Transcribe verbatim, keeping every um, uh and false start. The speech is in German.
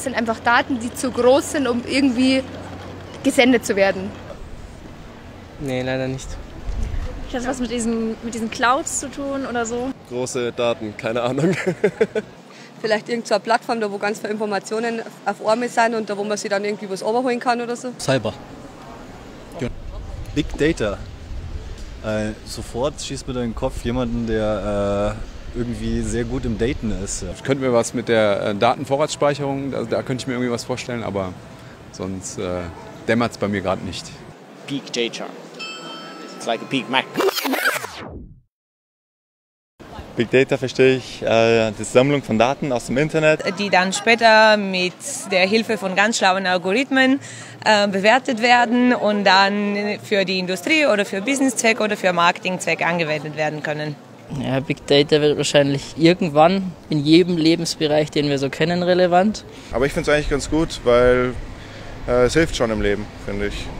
Das sind einfach Daten, die zu groß sind, um irgendwie gesendet zu werden. Nee, leider nicht. Hat das was mit diesen, mit diesen Clouds zu tun oder so? Große Daten, keine Ahnung. Vielleicht irgendeine Plattform, da wo ganz viele Informationen auf einmal sind und da wo man sie dann irgendwie was überholen kann oder so. Cyber. Ja. Big Data. Äh, sofort schießt mir da in den Kopf jemanden, der äh, irgendwie sehr gut im Daten ist. Ich könnte mir was mit der äh, Datenvorratsspeicherung, also da könnte ich mir irgendwie was vorstellen, aber sonst äh, dämmert es bei mir gerade nicht. Big Data. It's like a Big Mac. Big Data verstehe ich, äh, die Sammlung von Daten aus dem Internet. Die dann später mit der Hilfe von ganz schlauen Algorithmen äh, bewertet werden und dann für die Industrie oder für Businesszweck oder für Marketingzweck angewendet werden können. Ja, Big Data wird wahrscheinlich irgendwann in jedem Lebensbereich, den wir so kennen, relevant. Aber ich finde es eigentlich ganz gut, weil äh, es hilft schon im Leben, finde ich.